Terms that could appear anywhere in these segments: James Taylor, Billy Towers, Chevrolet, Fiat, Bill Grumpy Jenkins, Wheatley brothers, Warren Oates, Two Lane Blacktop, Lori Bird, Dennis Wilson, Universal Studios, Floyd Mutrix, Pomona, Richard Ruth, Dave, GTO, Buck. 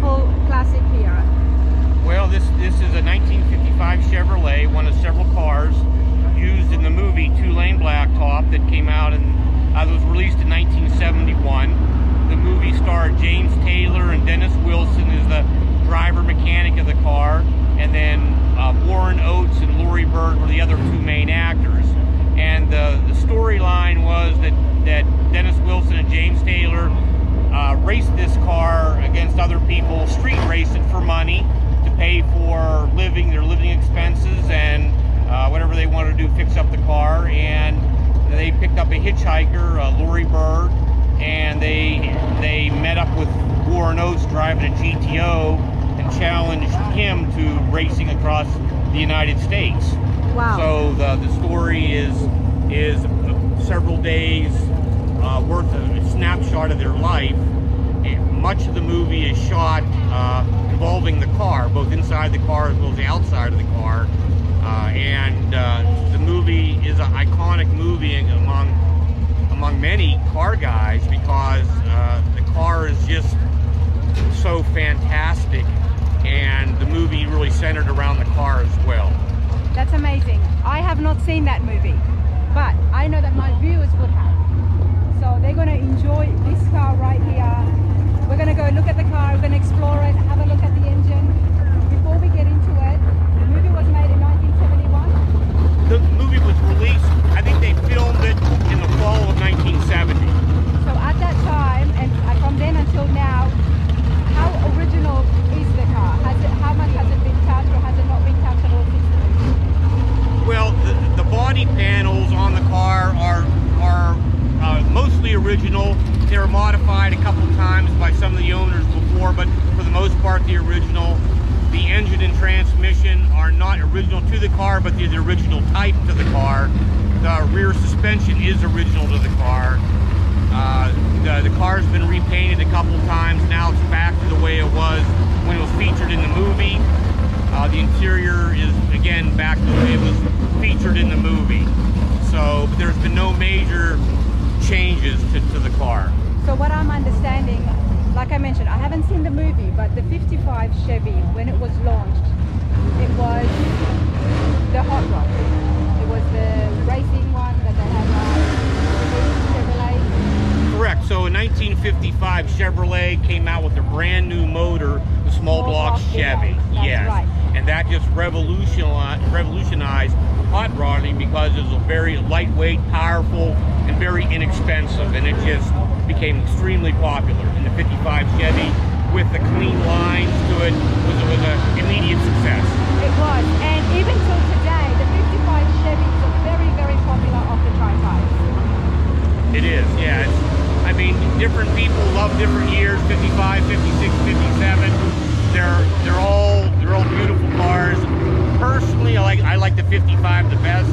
wonderful classic Fiat? Well, this is a 1955 Chevrolet, one of several cars used in the movie Two Lane Blacktop that came out and was released in 1971. The movie starred James Taylor and Dennis Wilson as the driver mechanic of the car, and then Warren Oates and Lori Bird were the other two main actors. And the storyline was that Dennis Wilson and James Taylor raced this car against other people, street raced it for money to pay for living, their living expenses, and whatever they wanted to do, fix up the car. And they picked up a hitchhiker, Lori Bird, and they met up with Warren Oates driving a GTO and challenged him to racing across the United States. Wow. So the story is several days worth of a snapshot of their life. And much of the movie is shot involving the car, both inside the car as well as the outside of the car. And the movie is an iconic movie among many car guys, because the car is just so fantastic, and the movie really centered around the car as well. That's amazing. I have not seen that movie, but I know that my viewers would have. So they're going to enjoy this car right here. We're going to go look at the car, we're going to explore it, have a look at the engine. Before we get into it, the movie was made in 1971? The movie was released, I think they filmed it in the fall of 1970. So at that time, and from then until now, how original is the car? Has it, how much has it been touched, or has it not been touched at all since then? Well, the body panels on the car are mostly original. They were modified a couple times by some of the owners before, but for the most part, the original. The engine and transmission are not original to the car, but they're the original type to the car. The rear suspension is original to the car. The car's been repainted a couple times. Now it's back to the way it was when it was featured in the movie. The interior is, again, back to the way it was featured in the movie. So there's been no major changes to the car. So what I'm understanding, like I mentioned, I haven't seen the movie, but the 55 Chevy, when it was launched, it was the hot rod. It was the racing one that they had on Chevrolet. Correct. So in 1955, Chevrolet came out with a brand new motor, the small block Chevy. That's yes. Right. And that just revolutionized hot rodding, because it was a very lightweight, powerful, and very inexpensive, and it just became extremely popular. And the 55 Chevy, with the clean lines to it, was an immediate success. It was, and even till today, the 55 Chevy is a very, very popular off the tri-type. It is, yeah. It's, I mean, different people love different years, 55, 56, 57. They're all beautiful cars. Personally, I like the 55 the best.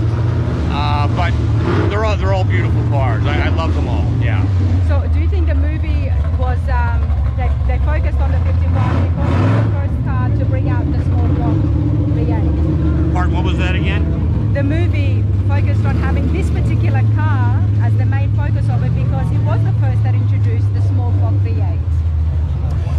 But they're all beautiful cars. I love them all. Yeah. So do you think the movie was they focused on the 55 because it was the first car to bring out the small block V8? Pardon, what was that again? The movie focused on having this particular car as the main focus of it because it was the first that introduced the small block V8.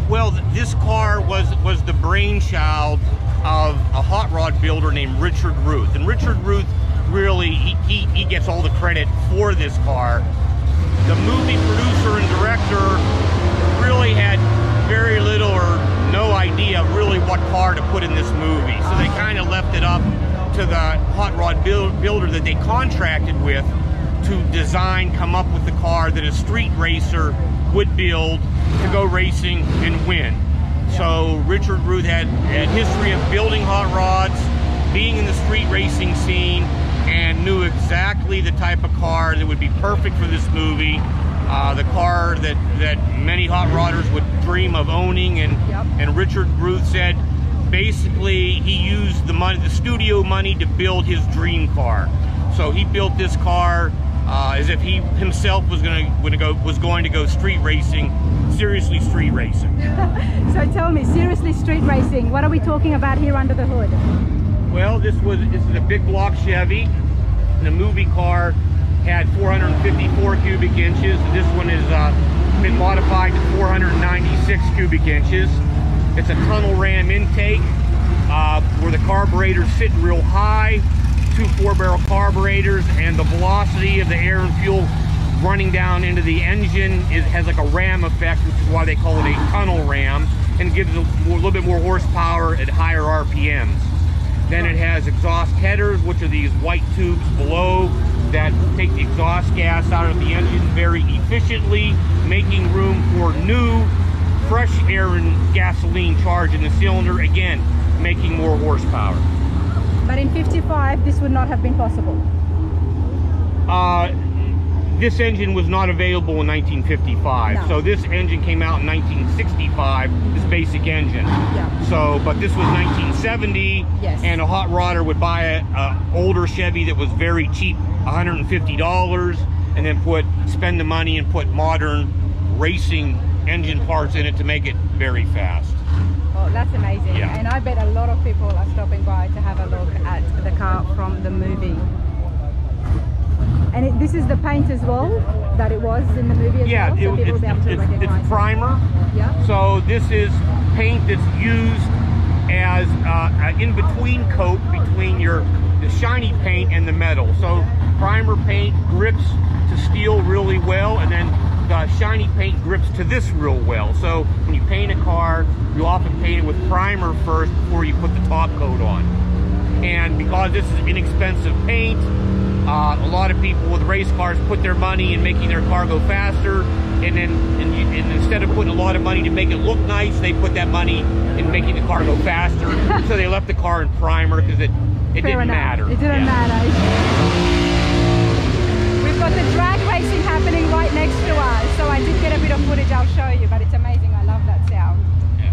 Well, this car was the brainchild of a hot rod builder named Richard Ruth, and Richard Ruth. Really, he gets all the credit for this car. The movie producer and director really had very little or no idea really what car to put in this movie. So they kind of left it up to the hot rod builder that they contracted with to design, come up with the car that a street racer would build to go racing and win. So Richard Ruth had a history of building hot rods, being in the street racing scene, and knew exactly the type of car that would be perfect for this movie, the car that many hot rodders would dream of owning. And yep. And Richard Ruth said basically he used the studio money to build his dream car. So he built this car as if he himself was going to go street racing, seriously street racing. So tell me, seriously street racing, what are we talking about here under the hood? Well, this is a big block Chevy, and the movie car had 454 cubic inches. This one has been modified to 496 cubic inches. It's a tunnel ram intake where the carburetor's sitting real high, two 4-barrel carburetors, and the velocity of the air and fuel running down into the engine has like a ram effect, which is why they call it a tunnel ram, and gives a little bit more horsepower at higher RPMs. Then it has exhaust headers, which are these white tubes below that take the exhaust gas out of the engine very efficiently, making room for new, fresh air and gasoline charge in the cylinder, again, making more horsepower. But in 55, this would not have been possible? This engine was not available in 1955. No. So this engine came out in 1965, this basic engine. Yeah. So, but this was 1970, yes. And a hot rodder would buy an older Chevy that was very cheap, $150, and then spend the money and put modern racing engine parts in it to make it very fast. Oh, that's amazing. Yeah. And I bet a lot of people are stopping by to have a look at the car from the movie. And this is the paint as well that it was in the movie as well? Yeah, so it's primer. Yeah. So this is paint that's used as an in-between coat between the shiny paint and the metal. So primer paint grips to steel really well, and then the shiny paint grips to this real well. So when you paint a car, you often paint it with primer first before you put the top coat on. And because this is inexpensive paint, a lot of people with race cars put their money in making their car go faster, and then instead of putting a lot of money to make it look nice, they put that money in making the car go faster. So they left the car in primer because it didn't matter. It didn't matter. We've got the drag racing happening right next to us, so I did get a bit of footage I'll show you, but it's amazing. I love that sound. Yeah.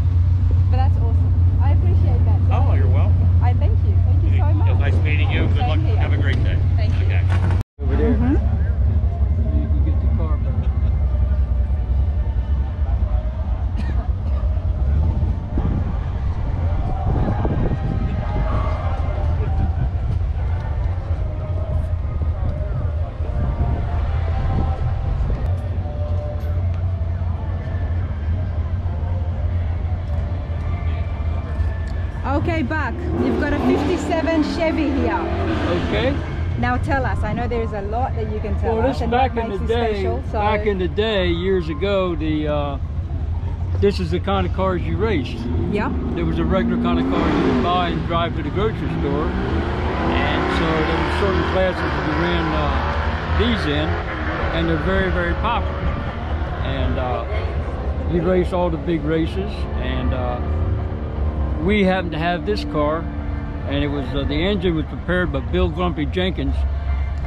But that's awesome. I appreciate that. Oh, you're welcome. I thank you. Thank you so much. It was nice meeting you. Good luck. Here. Have a great day. Thank you. Okay. Over there. You can get the car back. Okay, Buck, you've got a 57 Chevy here. Okay. Now tell us, I know there's a lot that you can tell us. Well, back in the day, years ago, this is the kind of cars you raced. Yeah. There was a regular kind of car you would buy and drive to the grocery store. And so there were certain classes you ran these in, and they're very, very popular. And you race all the big races, and we happened to have this car, and it was the engine was prepared by Bill Grumpy Jenkins,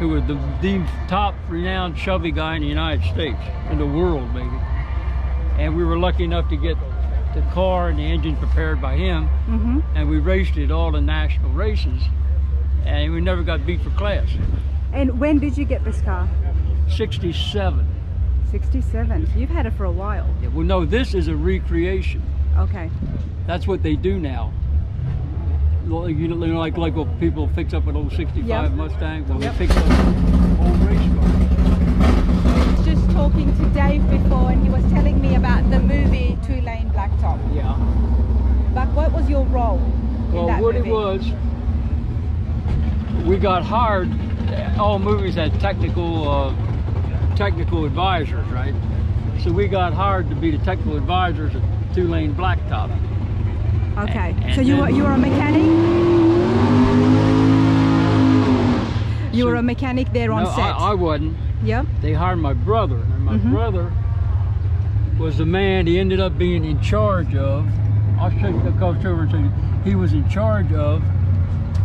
who was the top renowned Chevy guy in the United States, in the world maybe. And we were lucky enough to get the car and the engine prepared by him, and we raced it all the national races, and we never got beat for class. And when did you get this car? 67. 67. You've had it for a while. Yeah, well, no, this is a recreation. Okay. That's what they do now. You know, like when people fix up an old 65 Mustang, well, they fix up an old race car. I was just talking to Dave before, and he was telling me about the movie Two Lane Blacktop. Yeah. But what was your role in that movie? Well, we got hired. All movies had technical advisors, right? So we got hired to be the technical advisors at Two Lane Blacktop. Okay, and so you were a mechanic? You were a mechanic there on set? No, I wasn't. Yeah? They hired my brother, and my brother was the man he ended up being in charge of. I'll show you the coach over and show you. He was in charge of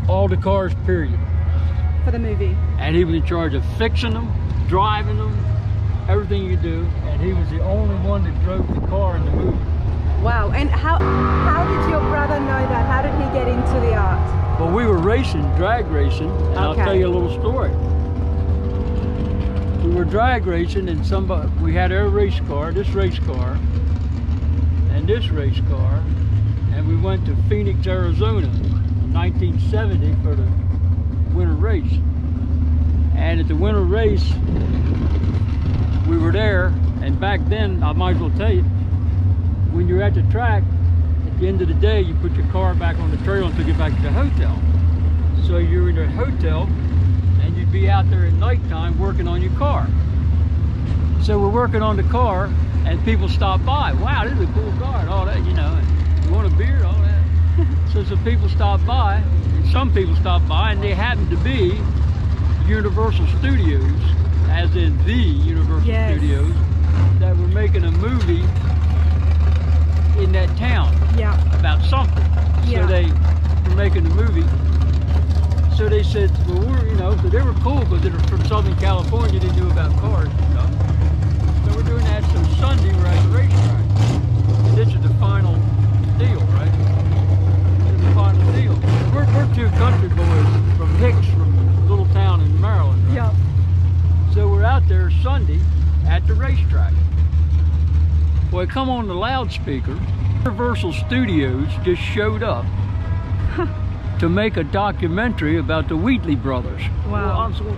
all the cars, period. For the movie? And he was in charge of fixing them, driving them, everything you do, and he was the only one that drove the car in the movie. Wow, and how did your brother know that? How did he get into the art? Well, we were racing, drag racing, and I'll tell you a little story. We were drag racing, and we had our race car, this race car, and this race car, and we went to Phoenix, Arizona, 1970 for the winter race. And at the winter race, we were there, and back then, I might as well tell you, when you're at the track, it the end of the day, you put your car back on the trail until you get back to the hotel. So you're in a hotel and you'd be out there at nighttime working on your car. So we're working on the car and people stop by. Wow, this is a cool car and all that, you know. And you want a beer, all that. So some people stop by, and some people stop by, and they happen to be Universal Studios, as in the Universal Studios, that were making a movie in that town about something. So they were making a movie. So they said, well, we're, you know, so they were cool, but they were from Southern California, they knew about cars and stuff. So we're doing that, so Sunday we're at the racetrack. And this is the final deal, right? This is the final deal. We're two country boys from Hicks, from a little town in Maryland, right? So we're out there Sunday at the racetrack. Well, come on the loudspeaker. Universal Studios just showed up to make a documentary about the Wheatley brothers. Wow. Well,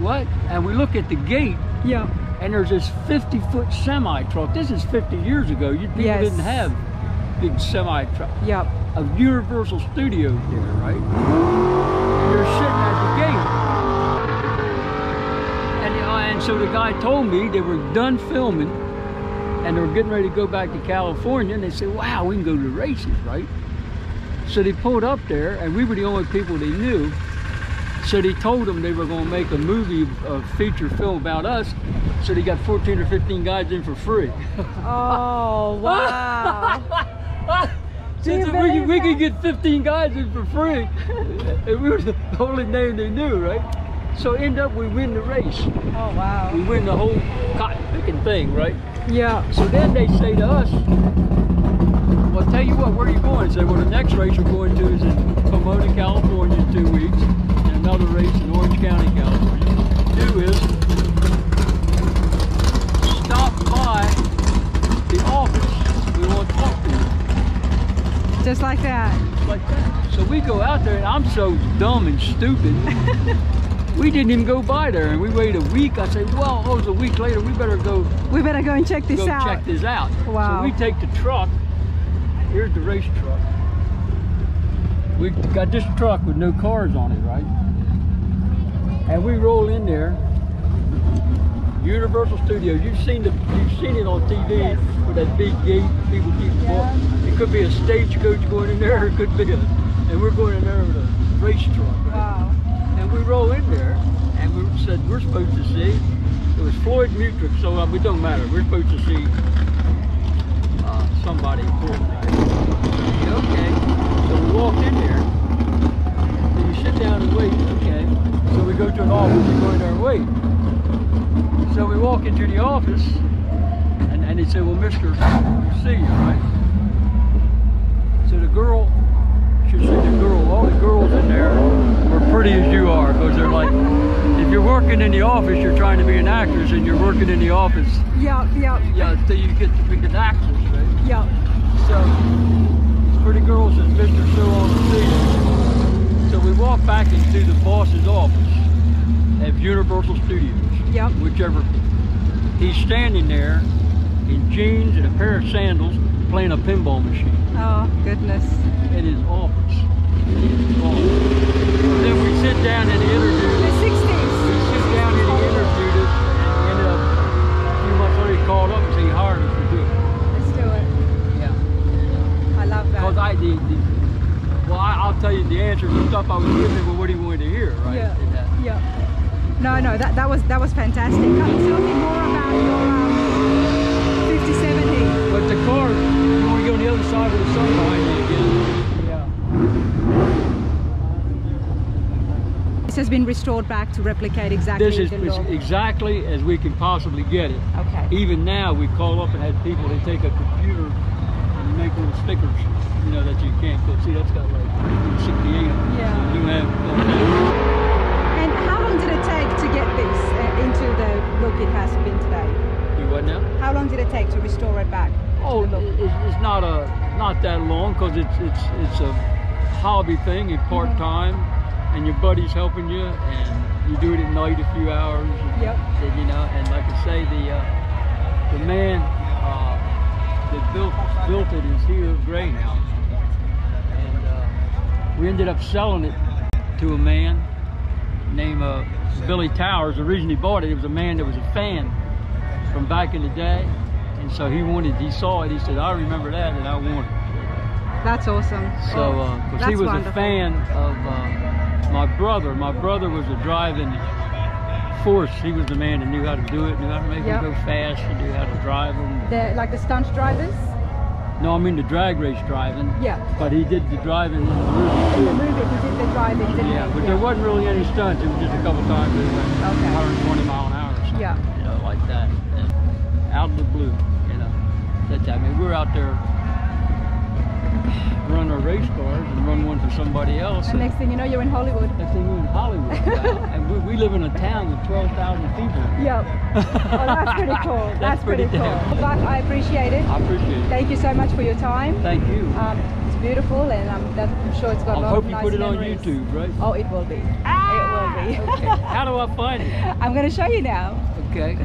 what? And we look at the gate, and there's this 50-foot semi truck. This is 50 years ago. People didn't have big semi truck. Of Universal Studios here, right? And you're sitting at the gate. And so the guy told me they were done filming and they were getting ready to go back to California, and they said, wow, we can go to the races, right? So they pulled up there, and we were the only people they knew. So they told them they were going to make a movie, a feature film about us. So they got 14 or 15 guys in for free. Oh, wow. So we could get 15 guys in for free. And we were the only name they knew, right? So end up, we win the race. Oh, wow. We win the whole cotton-picking thing, right? Yeah. So then they say to us, well, tell you what, where are you going? They say, well, the next race we're going to is in Pomona, California in 2 weeks, and another race in Orange County, California. Do is stop by the office. We want to talk to you. Just like that. Like that. So we go out there, and I'm so dumb and stupid. We didn't even go by there, and we waited a week. I said, well, it was a week later. We better go. We better go and check this out. Check this out. Wow. So we take the truck. Here's the race truck. We got this truck with no cars on it, right? And we roll in there. Universal Studios. You've seen it on TV with that big gate. People keep walking. It could be a stagecoach going in there. It could be a, and we're going in there with a race truck. Right? Wow. And we roll in there, and we said we're supposed to see. It was Floyd Mutrix, so it don't matter. We're supposed to see somebody pulled me. Okay, so we walked in there, and you sit down and wait, okay. So we go to an office and go in there and wait. So we walk into the office, and they say, well, mister, we see you, right? So the girl, she said the girl, all the girls in there were pretty as you are, because they're like, if you're working in the office, you're trying to be an actress, and you're working in the office. Yeah, so you get to be an actress, right? So, this pretty girl says, Mr. So on the seat. So we walk back into the boss's office at Universal Studios. Whichever. He's standing there in jeans and a pair of sandals playing a pinball machine. Oh, goodness. In his office. Then we sit down and interview. The 60s. We sit down and interview this, and ended up, a few months later, he called up and said he hired us to do it. Let's do it. Yeah. I love that. Because I'll tell you the answer to the stuff I was giving, well, what do you want to hear, right? No, that was fantastic. Tell me more about your 5070. But the car, you want to go on the other side of the sun behind you again. This has been restored back to replicate exactly. This is exactly as we can possibly get it. Okay. Even now, we call up and have people. They take a computer and make little stickers, you know, that you can't put. See, that's got like 68 on it. Yeah. So you have. And how long did it take to get this into the look it has been today? Do what now? How long did it take to restore it back? Oh, it's not that long, because it's a hobby thing. It's part time. And your buddy's helping you, and you do it at night a few hours. And like I say, the man that built the built it is here, gray now. And we ended up selling it to a man named Billy Towers. Originally bought it. It was a man that was a fan from back in the day. And so he wanted, he saw it, he said, I remember that and I want it. That's awesome. So, because he was wonderful. A fan of my brother. My brother was a driving force. He was the man that knew how to do it, knew how to make them go fast, and knew how to drive them. They're like the stunt drivers? No, I mean the drag race driving. Yeah. But he did the driving in the movie too. In the movie, he did the driving, didn't he? Yeah, but there wasn't really any stunts. It was just a couple times. It was like 120 mile an hour or something, you know, like that. And out of the blue, you know. That's, I mean, we were out there run our race cars and run one for somebody else. And next thing you know, you're in Hollywood. Next thing you're in Hollywood. And we live in a town with 12,000 people. Yep. Well, that's pretty cool. That's pretty cool. But I appreciate it. I appreciate it. Thank you so much for your time. Thank you. It's beautiful, and I'm sure it's got a lot of nice memories. I hope you put it on YouTube, right? Oh, it will be. It will be. Okay. How do I find it? I'm going to show you now. Okay.